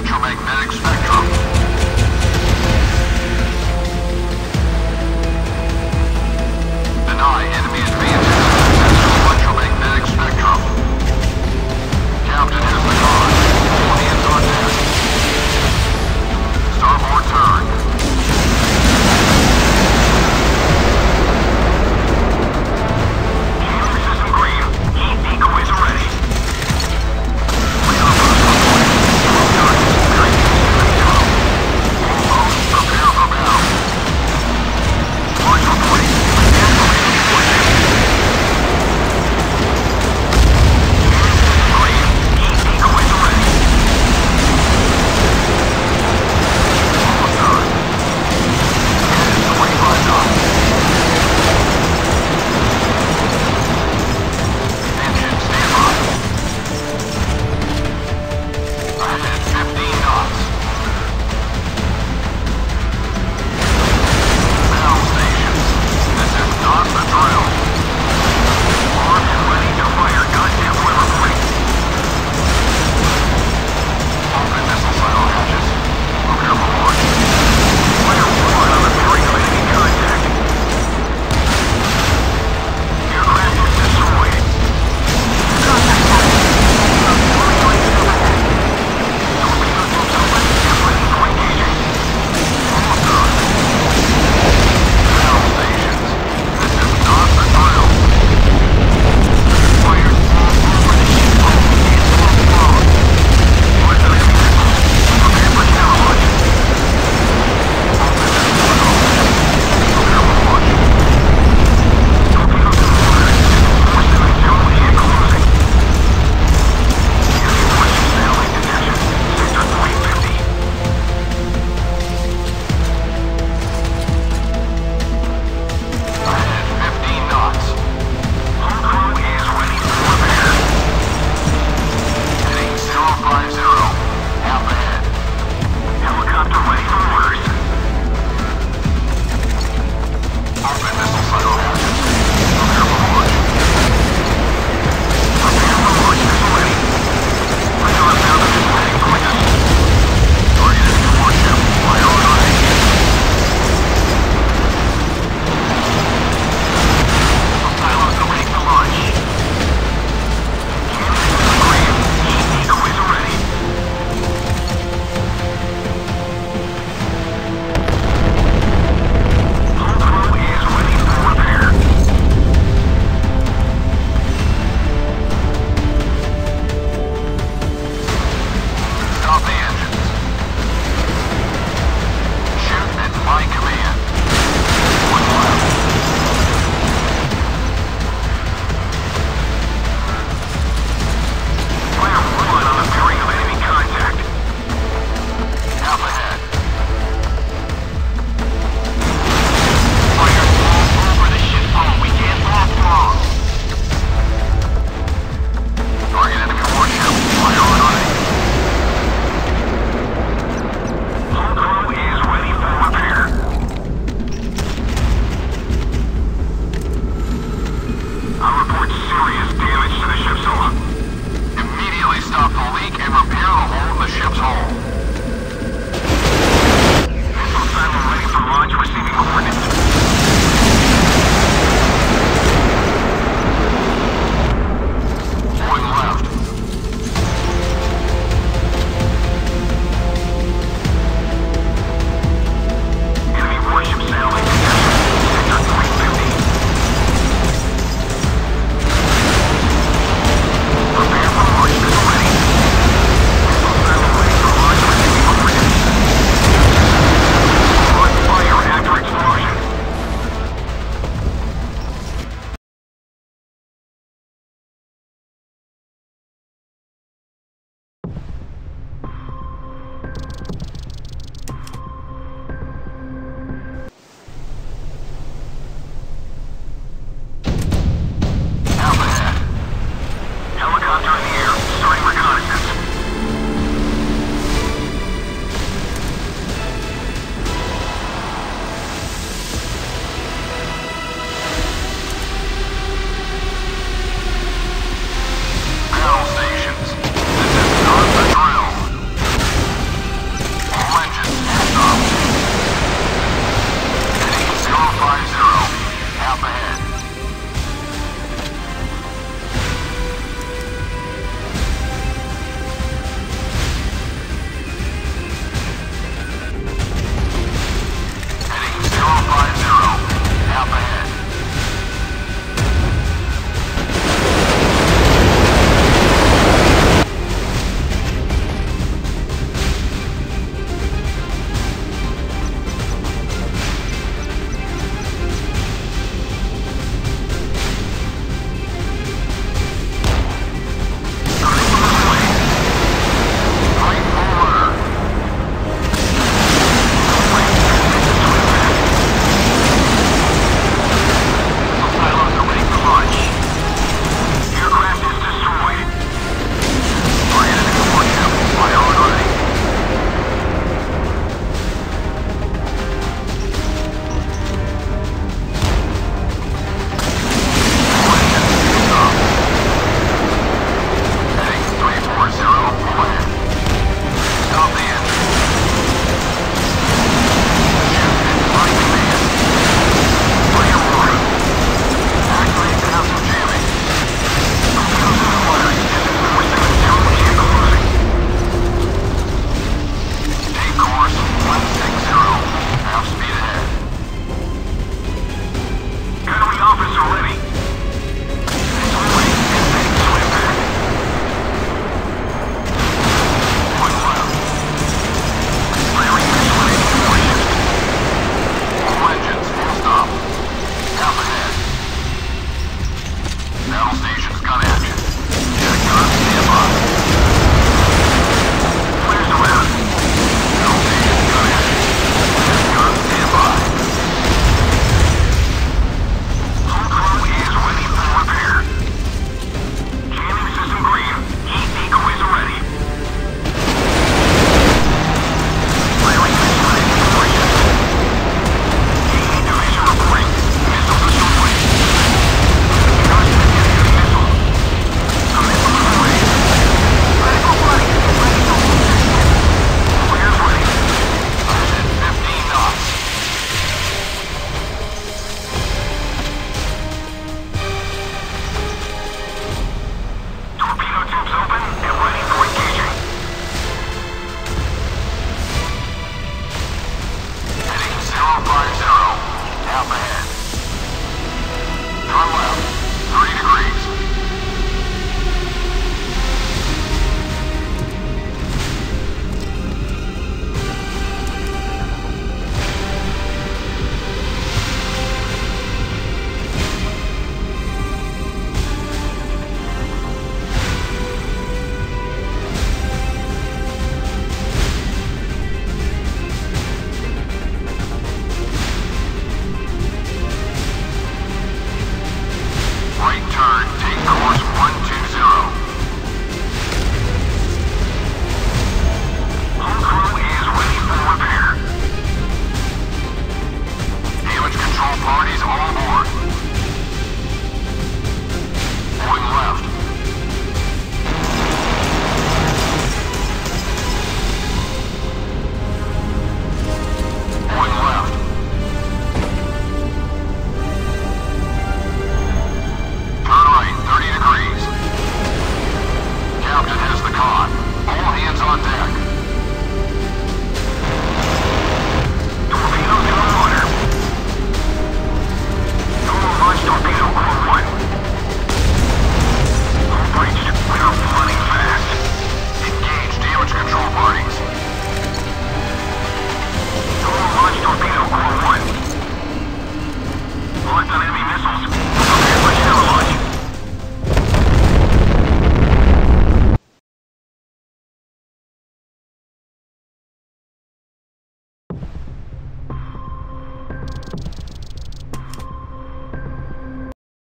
electromagnetic spectrum.